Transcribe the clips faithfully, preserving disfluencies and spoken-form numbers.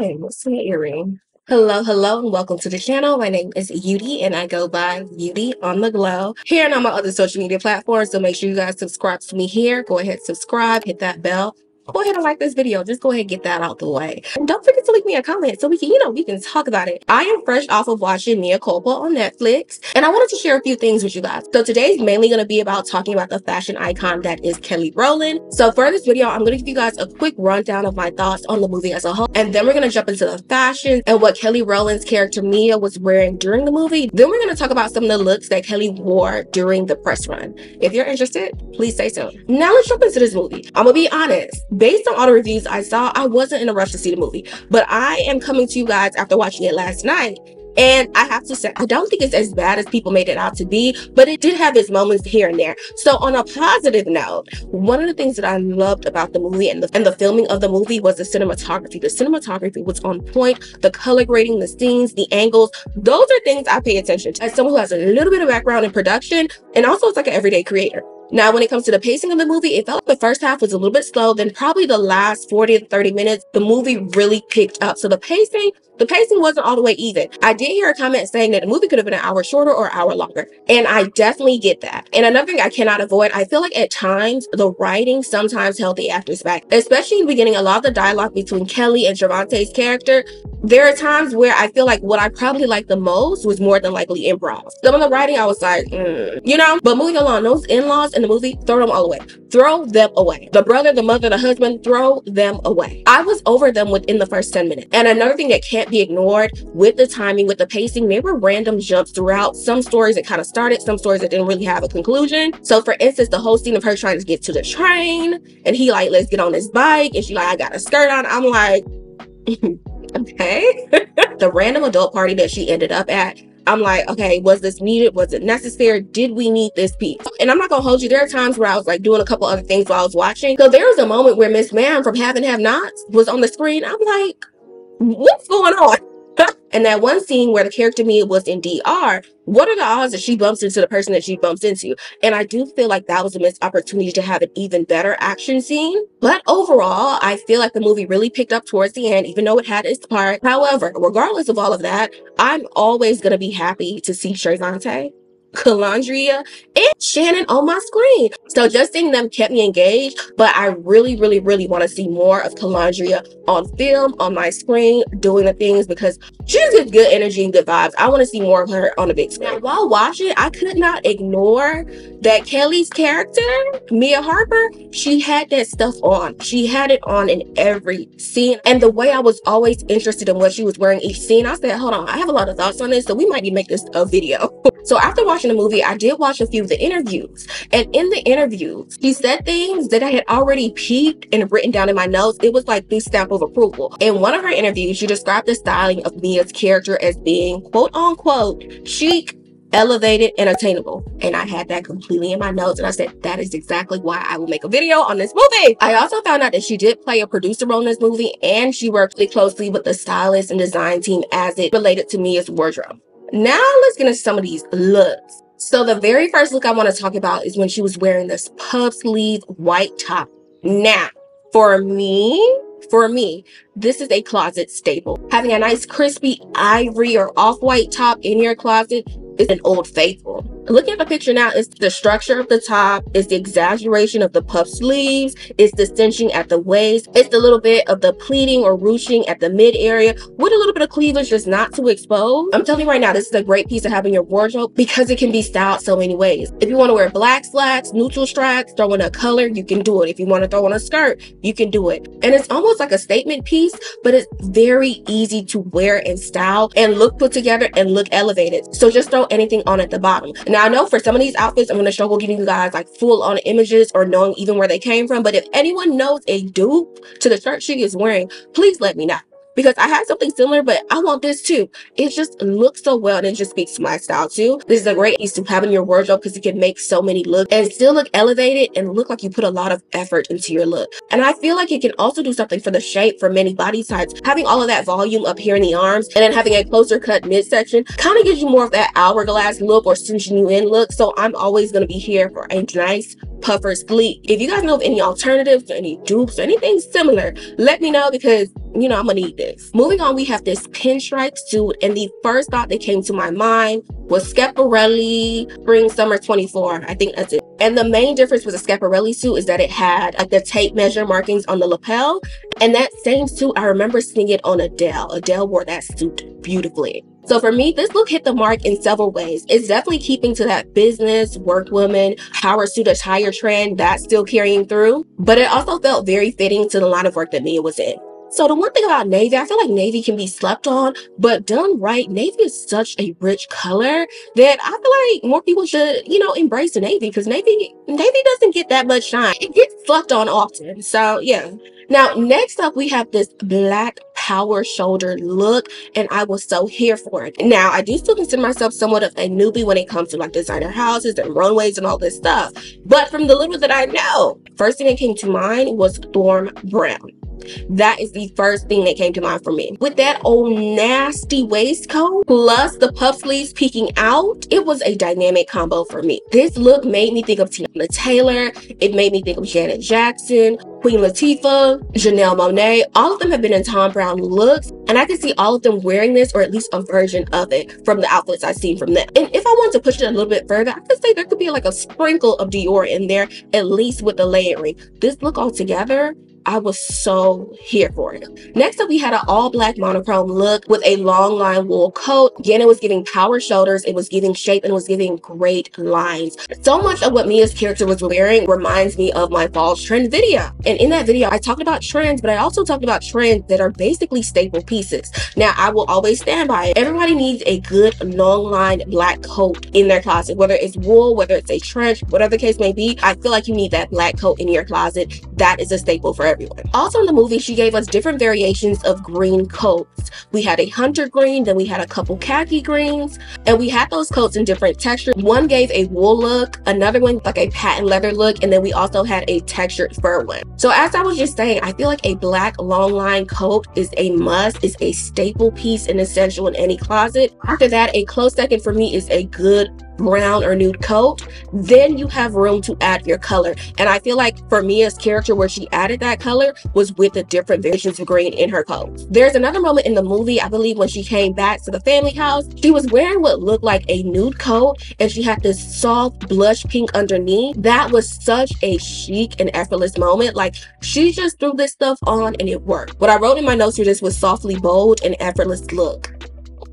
time. What's my earring? Hello, hello, and welcome to the channel. My name is Yudi, and I go by Yudi on the Glow. Here and on my other social media platforms, so make sure you guys subscribe to me here. Go ahead, subscribe, hit that bell. Go ahead and like this video. Just go ahead and get that out the way. And don't forget to leave me a comment so we can, you know, we can talk about it. I am fresh off of watching Mea Culpa on Netflix, and I wanted to share a few things with you guys. So today's mainly going to be about talking about the fashion icon that is Kelly Rowland. So for this video, I'm going to give you guys a quick rundown of my thoughts on the movie as a whole, and then we're going to jump into the fashion and what Kelly Rowland's character Mea was wearing during the movie. Then we're going to talk about some of the looks that Kelly wore during the press run. If you're interested, please stay tuned. Now let's jump into this movie. I'm going to be honest. Based on all the reviews I saw, I wasn't in a rush to see the movie, but I am coming to you guys after watching it last night. And I have to say, I don't think it's as bad as people made it out to be, but it did have its moments here and there. So on a positive note, one of the things that I loved about the movie and the, and the filming of the movie was the cinematography. The cinematography was on point, the color grading, the scenes, the angles. Those are things I pay attention to as someone who has a little bit of background in production, and also it's like an everyday creator. Now, when it comes to the pacing of the movie, it felt like the first half was a little bit slow. Then probably the last forty to thirty minutes, the movie really picked up. So the pacing, the pacing wasn't all the way even. I did hear a comment saying that the movie could have been an hour shorter or an hour longer. And I definitely get that. And another thing I cannot avoid, I feel like at times, the writing sometimes held the actors back. Especially in the beginning, a lot of the dialogue between Kelly and Trevante's character, there are times where I feel like what I probably liked the most was more than likely improv. Some of the writing, I was like, mm, you know? But moving along, those in-laws in the movie, throw them all away. Throw them away. The brother, the mother, the husband, throw them away. I was over them within the first ten minutes. And another thing that can't be ignored with the timing, with the pacing, there were random jumps throughout. Some stories that kind of started, some stories that didn't really have a conclusion. So for instance, the whole scene of her trying to get to the train, and he like, let's get on this bike, and she like, I got a skirt on. I'm like, okay. The random adult party that she ended up at, I'm like, okay, was this needed? Was it necessary? Did we need this piece? And I'm not gonna hold you, there are times where I was like doing a couple other things while I was watching. So there was a moment where Miss Ma'am from Have and Have Nots was on the screen. I'm like, what's going on? And that one scene where the character Mea was in D R, what are the odds that she bumps into the person that she bumps into? And I do feel like that was a missed opportunity to have an even better action scene. But overall, I feel like the movie really picked up towards the end, even though it had its part. However, regardless of all of that, I'm always going to be happy to see Trevante, Kelendria, and Shannon on my screen. So just seeing them kept me engaged, but I really, really, really want to see more of Kelendria on film, on my screen, doing the things, because she's got good energy and good vibes. I want to see more of her on the big screen. Now, while watching, I could not ignore that Kelly's character, Mea Harper, she had that stuff on. She had it on in every scene. And the way I was always interested in what she was wearing each scene, I said, hold on, I have a lot of thoughts on this, so we might need to make this a video. So after watching the movie, I did watch a few of the interviews, and in the interviews he said things that I had already peeped and written down in my notes. It was like this stamp of approval. In one of her interviews, she described the styling of Mea's character as being quote unquote chic, elevated, and attainable, and I had that completely in my notes, and I said that is exactly why I will make a video on this movie. I also found out that she did play a producer on this movie, and she worked really closely with the stylist and design team as it related to Mea's wardrobe. Now let's get into some of these looks. So the very first look I want to talk about is when she was wearing this puff sleeve white top. Now, for me, for me, this is a closet staple. Having a nice crispy ivory or off-white top in your closet is an old faithful. Looking at the picture now, it's the structure of the top, it's the exaggeration of the puff sleeves, it's the cinching at the waist, it's the little bit of the pleating or ruching at the mid area with a little bit of cleavage just not to expose. I'm telling you right now, this is a great piece to have in your wardrobe because it can be styled so many ways. If you want to wear black slacks, neutral stripes, throw in a color, you can do it. If you want to throw on a skirt, you can do it. And it's almost like a statement piece, but it's very easy to wear and style and look put together and look elevated. So just throw anything on at the bottom. Now, I know for some of these outfits, I'm going to struggle giving you guys like full on images or knowing even where they came from. But if anyone knows a dupe to the shirt she is wearing, please let me know, because I had something similar, but I want this too. It just looks so well, and it just speaks to my style too. This is a great piece to have in your wardrobe because it can make so many looks and still look elevated and look like you put a lot of effort into your look. And I feel like it can also do something for the shape for many body types. Having all of that volume up here in the arms and then having a closer cut midsection kind of gives you more of that hourglass look or cinching you in look. So I'm always going to be here for a nice puffer sleeve. If you guys know of any alternatives or any dupes or anything similar, let me know, because you know, I'm gonna need this. Moving on, we have this pinstripe suit, and the first thought that came to my mind was Schiaparelli Spring Summer twenty-four. I think that's it. And the main difference with the Schiaparelli suit is that it had like the tape measure markings on the lapel. And that same suit, I remember seeing it on Adele. Adele wore that suit beautifully. So for me, this look hit the mark in several ways. It's definitely keeping to that business, workwoman, power suit attire trend that's still carrying through. But it also felt very fitting to the line of work that Mea was in. So the one thing about navy, I feel like navy can be slept on, but done right, navy is such a rich color that I feel like more people should, you know, embrace the navy, because navy, navy doesn't get that much shine. It gets slept on often. So yeah. Now, next up, we have this black power shoulder look, and I was so here for it. Now, I do still consider myself somewhat of a newbie when it comes to like designer houses and runways and all this stuff. But from the little that I know, first thing that came to mind was Thom Browne. That is the first thing that came to mind for me. With that old nasty waistcoat plus the puff sleeves peeking out, it was a dynamic combo for me. This look made me think of Tiana Taylor. It made me think of Janet Jackson, Queen Latifah, Janelle Monae. All of them have been in Thom Browne looks, and I could see all of them wearing this, or at least a version of it, from the outfits I've seen from them. And if I wanted to push it a little bit further, I could say there could be like a sprinkle of Dior in there, at least with the layering. This look all together, I was so here for it. Next up, we had an all-black monochrome look with a long line wool coat. Again, it was giving power shoulders, it was giving shape, and it was giving great lines. So much of what Mea's character was wearing reminds me of my fall trend video. And in that video, I talked about trends, but I also talked about trends that are basically staple pieces. Now, I will always stand by it. Everybody needs a good long line black coat in their closet, whether it's wool, whether it's a trench, whatever the case may be. I feel like you need that black coat in your closet. That is a staple for everyone. Also in the movie, she gave us different variations of green coats. We had a hunter green, then we had a couple khaki greens, and we had those coats in different textures. One gave a wool look, another one like a patent leather look, and then we also had a textured fur one. So as I was just saying, I feel like a black long line coat is a must, is a staple piece and essential in any closet. After that, a close second for me is a good brown or nude coat. Then you have room to add your color, and I feel like for Mea's character, where she added that color was with the different versions of green in her coat. There's another moment in the movie, I believe when she came back to the family house, she was wearing what looked like a nude coat, and she had this soft blush pink underneath. That was such a chic and effortless moment. Like, she just threw this stuff on and it worked. What I wrote in my notes for this was softly bold and effortless look.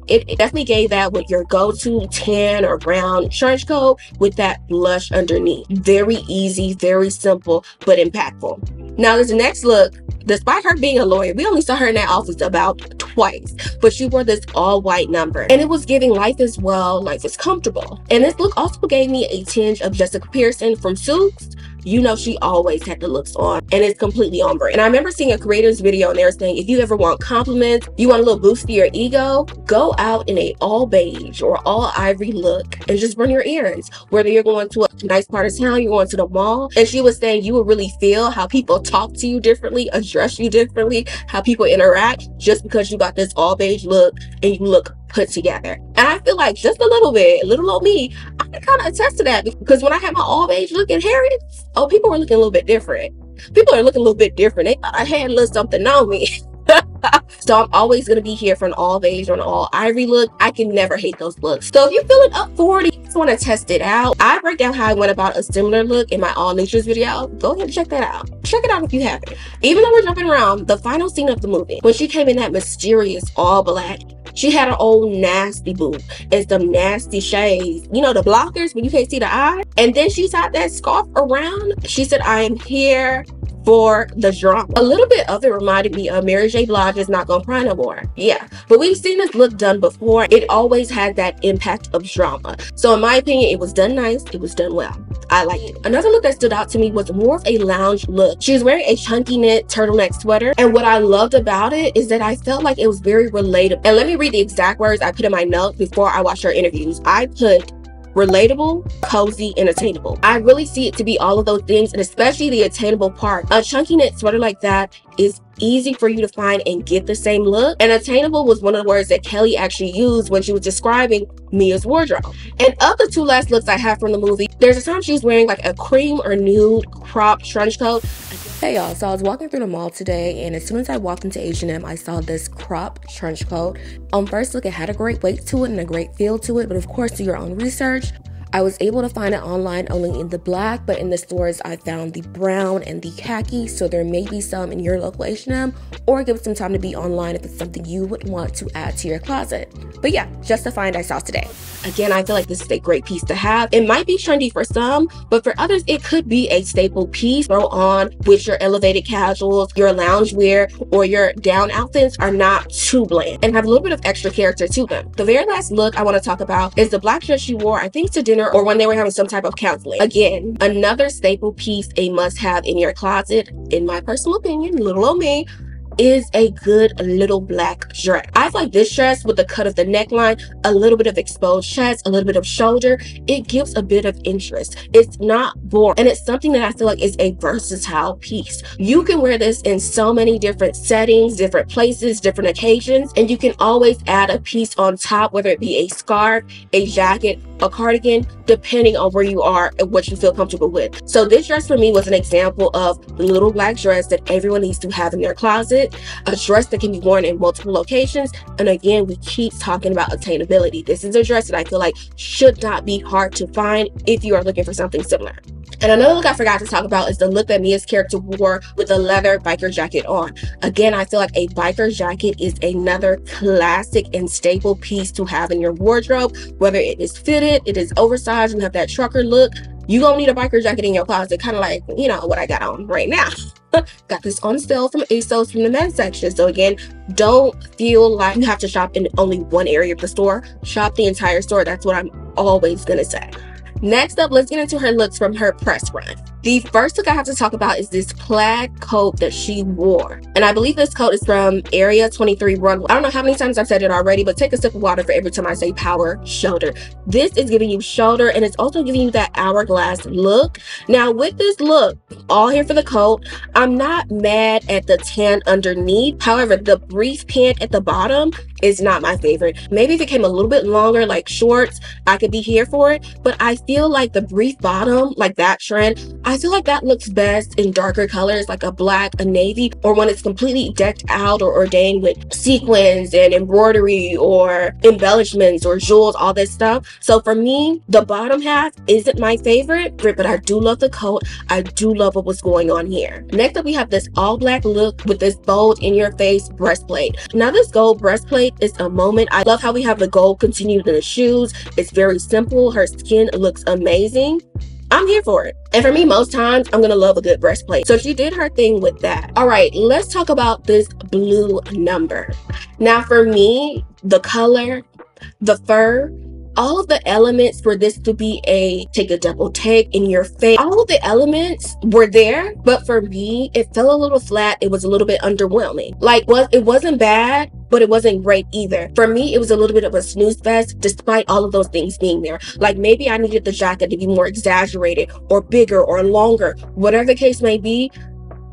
It definitely gave that with your go-to tan or brown trench coat with that blush underneath. Very easy, very simple, but impactful. Now this next look, despite her being a lawyer, we only saw her in that office about twice, but she wore this all-white number, and it was giving life as well, life is comfortable. And this look also gave me a tinge of Jessica Pearson from Suits. You know, she always had the looks on, and it's completely on brand. And I remember seeing a creator's video, and they were saying, if you ever want compliments, you want a little boost to your ego, go out in a all beige or all ivory look and just run your errands. Whether you're going to a nice part of town, you're going to the mall. And she was saying you will really feel how people talk to you differently, address you differently, how people interact, just because you got this all beige look and you look put together. And I feel like just a little bit, a little old me, I can kind of attest to that, because when I had my all beige look at Harriet, oh, people were looking a little bit different. People are looking a little bit different. They thought I had a little something on me. So I'm always going to be here for an all beige or an all ivory look. I can never hate those looks. So if you're feeling up for it, you just want to test it out, I break down how I went about a similar look in my all neutrals video. Go ahead and check that out. Check it out if you haven't. Even though we're jumping around, the final scene of the movie, when she came in that mysterious all black, she had an old nasty boob and some nasty shades. You know, the blockers when you can't see the eye. And then she tied that scarf around. She said, I am here for the drama. A little bit of it reminded me of Mary J. Blige's Not Gonna Cry No More. Yeah, but we've seen this look done before. It always had that impact of drama. So in my opinion, it was done nice, it was done well. I liked it. Another look that stood out to me was more of a lounge look. She was wearing a chunky knit turtleneck sweater, and what I loved about it is that I felt like it was very relatable. And let me read the exact words I put in my notes before I watched her interviews. I put relatable, cozy, and attainable. I really see it to be all of those things, and especially the attainable part. A chunky knit sweater like that is easy for you to find and get the same look. And attainable was one of the words that Kelly actually used when she was describing Mea's wardrobe. And of the two last looks I have from the movie, there's a time she was wearing like a cream or nude crop trench coat. Hey y'all, so I was walking through the mall today, and as soon as I walked into H and M, I saw this crop trench coat. On first look, it had a great weight to it and a great feel to it, but of course, do your own research. I was able to find it online only in the black, but in the stores I found the brown and the khaki, so there may be some in your local H and M, or give it some time to be online if it's something you would want to add to your closet. But yeah, just the find I saw today. Again, I feel like this is a great piece to have. It might be trendy for some, but for others it could be a staple piece. Throw on with your elevated casuals, your loungewear, or your down outfits are not too bland and have a little bit of extra character to them. The very last look I want to talk about is the black dress she wore, I think, to dinner or when they were having some type of counseling. Again, another staple piece, a must-have in your closet, in my personal opinion, little old me, is a good little black dress. I like this dress with the cut of the neckline, a little bit of exposed chest, a little bit of shoulder. It gives a bit of interest. It's not boring, and it's something that I feel like is a versatile piece. You can wear this in so many different settings, different places, different occasions, and you can always add a piece on top, whether it be a scarf, a jacket, a cardigan, depending on where you are and what you feel comfortable with. So this dress for me was an example of the little black dress that everyone needs to have in their closet, a dress that can be worn in multiple locations. And again, we keep talking about attainability. This is a dress that I feel like should not be hard to find if you are looking for something similar. And another look I forgot to talk about is the look that Mea's character wore with a leather biker jacket on. Again, I feel like a biker jacket is another classic and staple piece to have in your wardrobe, whether it is fitted, it is oversized, you have that trucker look. You gonna need a biker jacket in your closet, kind of like, you know, what I got on right now. Got this on sale from ASOS from the men's section. So again, don't feel like you have to shop in only one area of the store. Shop the entire store. That's what I'm always gonna say. Next up, let's get into her looks from her press run. The first look I have to talk about is this plaid coat that she wore. And I believe this coat is from Area twenty-three Runway. I don't know how many times I've said it already, but take a sip of water for every time I say power shoulder. This is giving you shoulder, and it's also giving you that hourglass look. Now with this look, all here for the coat, I'm not mad at the tan underneath. However, the brief pant at the bottom is not my favorite. Maybe if it came a little bit longer, like shorts, I could be here for it. But I feel like the brief bottom, like that trend, I feel like that looks best in darker colors, like a black, a navy, or when it's completely decked out or ordained with sequins and embroidery or embellishments or jewels, all this stuff. So for me, the bottom half isn't my favorite, but I do love the coat. I do love what was going on here. Next up, we have this all black look with this bold in your face breastplate. Now this gold breastplate is a moment. I love how we have the gold continued in the shoes. It's very simple. Her skin looks amazing. I'm here for it. And for me, most times I'm gonna love a good breastplate. So she did her thing with that. All right, let's talk about this blue number. Now for me, the color, the fur, all of the elements for this to be a take a double take in your face, all of the elements were there, but for me, it fell a little flat. It was a little bit underwhelming. Like, well, it wasn't bad, but it wasn't great either. For me, it was a little bit of a snooze fest, despite all of those things being there. Like, maybe I needed the jacket to be more exaggerated or bigger or longer, whatever the case may be.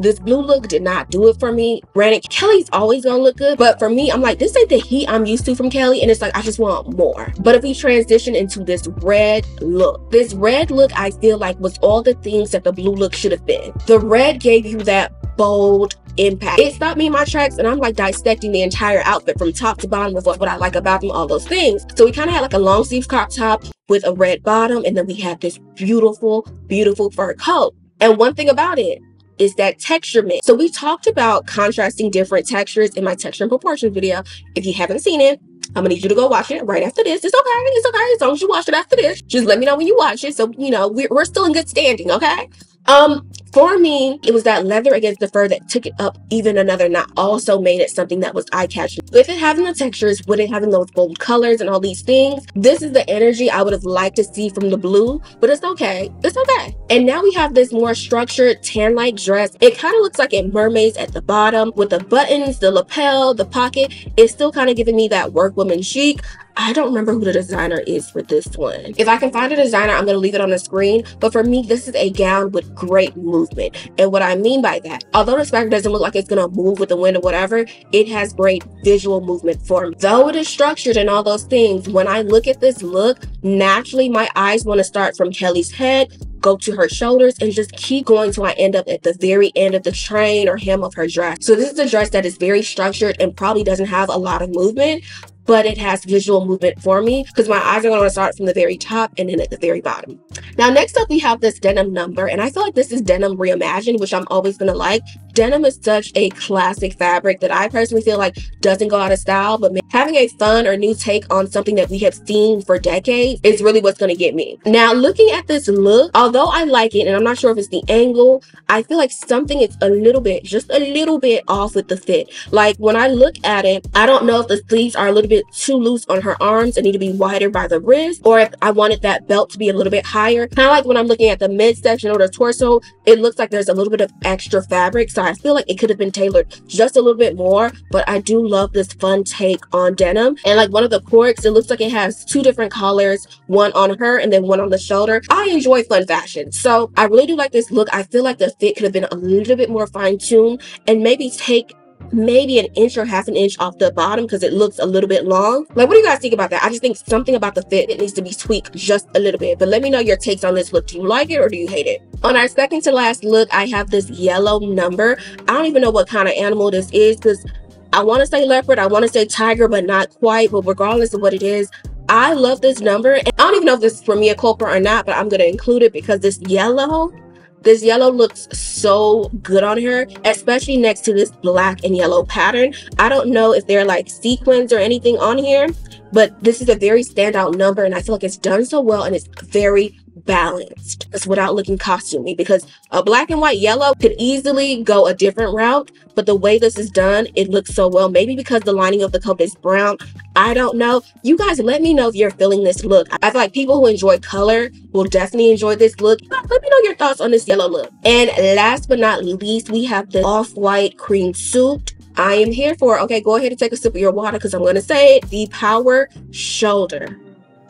This blue look did not do it for me. Granted, Kelly's always gonna look good, but for me, I'm like, this ain't the heat I'm used to from Kelly, and it's like, I just want more. But if we transition into this red look, this red look, I feel like was all the things that the blue look should have been. The red gave you that bold impact. It stopped me in my tracks, and I'm like dissecting the entire outfit from top to bottom with what, what I like about them, all those things. So we kind of had like a long sleeve crop top with a red bottom, and then we had this beautiful, beautiful fur coat. And one thing about it, is that texture mix. So we talked about contrasting different textures in my texture and proportion video. If you haven't seen it, I'm gonna need you to go watch it right after this. It's okay, it's okay, as long as you watch it after this. Just let me know when you watch it, so you know, we're, we're still in good standing, okay? Um, for me, it was that leather against the fur that took it up even another notch. Also made it something that was eye-catching. With it having the textures, with it having those bold colors and all these things, this is the energy I would have liked to see from the blue, but it's okay. It's okay. And now we have this more structured tan-like dress. It kind of looks like it mermaids at the bottom with the buttons, the lapel, the pocket. It's still kind of giving me that workwoman chic. I don't remember who the designer is for this one. If I can find a designer, I'm going to leave it on the screen. But for me, this is a gown with great movement. And what I mean by that, although the fabric doesn't look like it's going to move with the wind or whatever, it has great visual movement for me. Though it is structured and all those things, when I look at this look, naturally my eyes want to start from Kelly's head, go to her shoulders and just keep going till I end up at the very end of the train or hem of her dress. So this is a dress that is very structured and probably doesn't have a lot of movement, but it has visual movement for me because my eyes are going to start from the very top and then at the very bottom. Now, next up, we have this denim number, and I feel like this is denim reimagined, which I'm always going to like. Denim is such a classic fabric that I personally feel like doesn't go out of style, but having a fun or new take on something that we have seen for decades is really what's going to get me. Now, looking at this look, although I like it, and I'm not sure if it's the angle, I feel like something is a little bit, just a little bit off with the fit. Like, when I look at it, I don't know if the sleeves are a little bit too loose on her arms and need to be wider by the wrist, or if I wanted that belt to be a little bit higher. Kind of like when I'm looking at the midsection or the torso, it looks like there's a little bit of extra fabric, so I feel like it could have been tailored just a little bit more. But I do love this fun take on denim, and like one of the corks, it looks like it has two different colors, one on her and then one on the shoulder. I enjoy fun fashion, so I really do like this look. I feel like the fit could have been a little bit more fine-tuned and maybe take maybe an inch or half an inch off the bottom because it looks a little bit long. Like, what do you guys think about that? I just think something about the fit, it needs to be tweaked just a little bit. But let me know your takes on this look. Do you like it or do you hate it? On our second to last look, I have this yellow number. I don't even know what kind of animal this is because I want to say leopard, I want to say tiger, but not quite. But regardless of what it is, I love this number, and I don't even know if this is for Mea Culpa or not, but I'm going to include it because this yellow This yellow looks so good on her, especially next to this black and yellow pattern. I don't know if they're like sequins or anything on here, but this is a very standout number, and I feel like it's done so well and it's very balanced. That's without looking costumey, because a black and white yellow could easily go a different route, but the way this is done, it looks so well. Maybe because the lining of the coat is brown, I don't know. You guys, let me know if you're feeling this look. I feel like people who enjoy color will definitely enjoy this look. Let me know your thoughts on this yellow look. And last but not least, we have the off-white cream suit. I am here for, okay, go ahead and take a sip of your water because I'm going to say it, the power shoulder.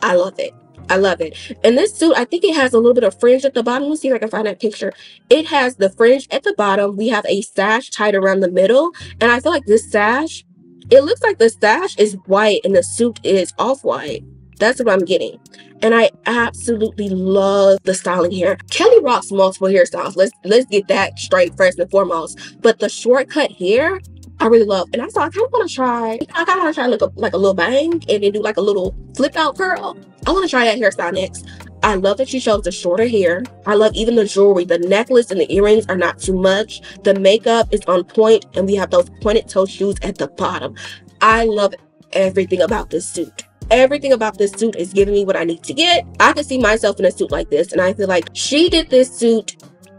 I love it. I love it. And this suit, I think it has a little bit of fringe at the bottom. Let's see if I can find that picture. It has the fringe at the bottom. We have a sash tied around the middle. And I feel like this sash, it looks like the sash is white and the suit is off-white. That's what I'm getting. And I absolutely love the styling here. Kelly rocks multiple hairstyles. Let's, let's get that straight first and foremost. But the shortcut here, I really love. And I thought I kind of want to try, I kind of want to try like a, like a little bang and then do like a little flip out curl. I want to try that hairstyle next. I love that she chose the shorter hair. I love even the jewelry. The necklace and the earrings are not too much. The makeup is on point, and we have those pointed toe shoes at the bottom. I love everything about this suit. Everything about this suit is giving me what I need to get. I could see myself in a suit like this, and I feel like she did this suit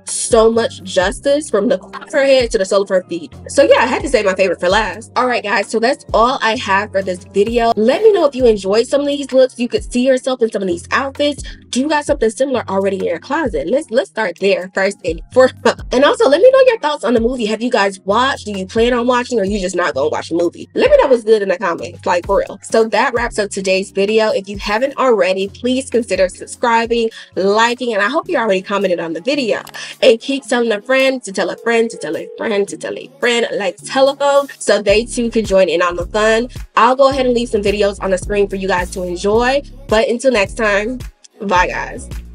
so much justice from the top of her head to the sole of her feet. So yeah, I had to save my favorite for last. All right guys, so that's all I have for this video. Let me know if you enjoyed some of these looks. You could see yourself in some of these outfits. Do you got something similar already in your closet? Let's let's start there first and foremost. And also let me know your thoughts on the movie. Have you guys watched? Do you plan on watching, or are you just not gonna watch the movie? Let me know what's good in the comments, like for real. So that wraps up today's video. If you haven't already, please consider subscribing, liking, and I hope you already commented on the video. And keep telling a friend to tell a friend to tell a friend to tell a friend like telephone, so they too can join in on the fun. I'll go ahead and leave some videos on the screen for you guys to enjoy. But until next time, bye guys.